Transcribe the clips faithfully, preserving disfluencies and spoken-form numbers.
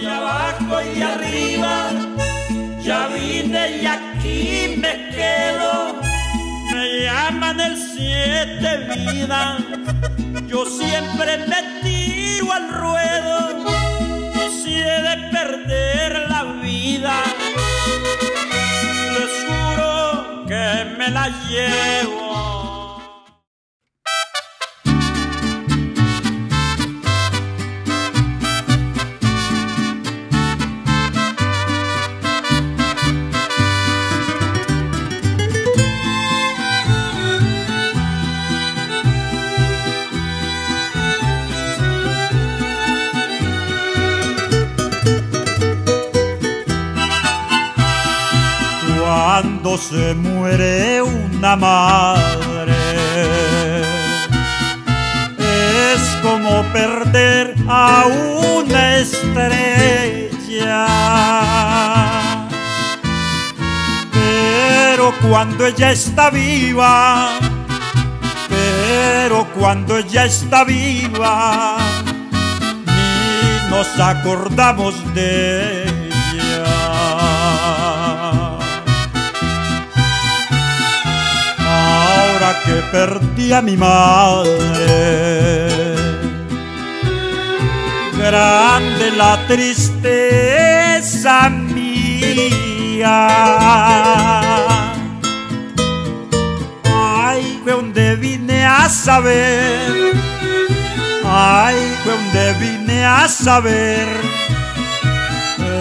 di abajo y de arriba, ya vine y aquí me quedo. Me llaman el siete vidas, yo siempre me tiro al ruedo. Y si he de perder la vida, les juro que me la llevo. Cuando se muere una madre es como perder a una estrella, pero cuando ella está viva, pero cuando ella está viva, ni nos acordamos de ella. Que perdí a mi madre, grande la tristeza mía. Ay, fue donde vine a saber, ay, fue donde vine a saber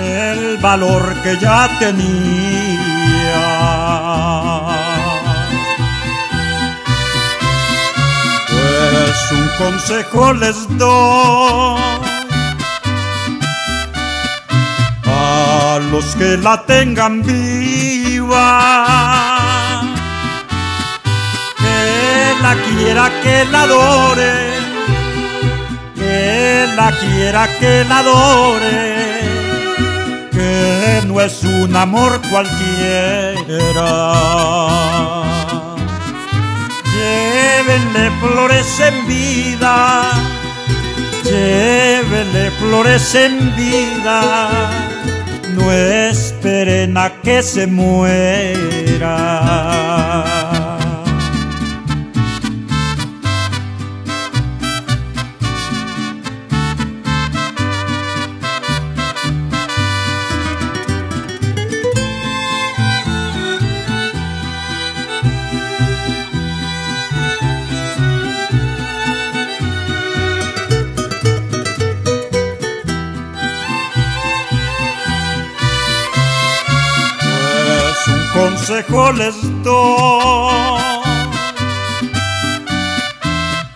el valor que ya tenía. Un consejo les doy a los que la tengan viva, que la quiera, que la adore, que la quiera, que la adore, que no es un amor cualquiera. Llévenle flores en vida, llévenle flores en vida, no esperen a que se muera. Consejo les doy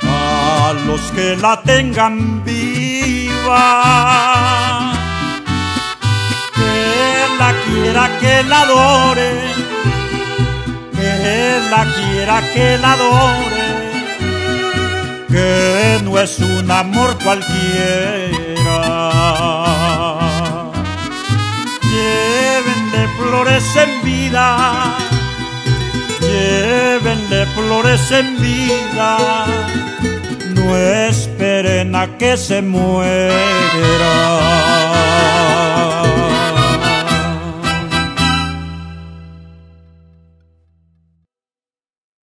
a los que la tengan viva, que la quiera, que la adore, que la quiera, que la adore, que no es un amor cualquiera. Llévenle flores en vida, llévenle flores en vida, no esperen a que se muera.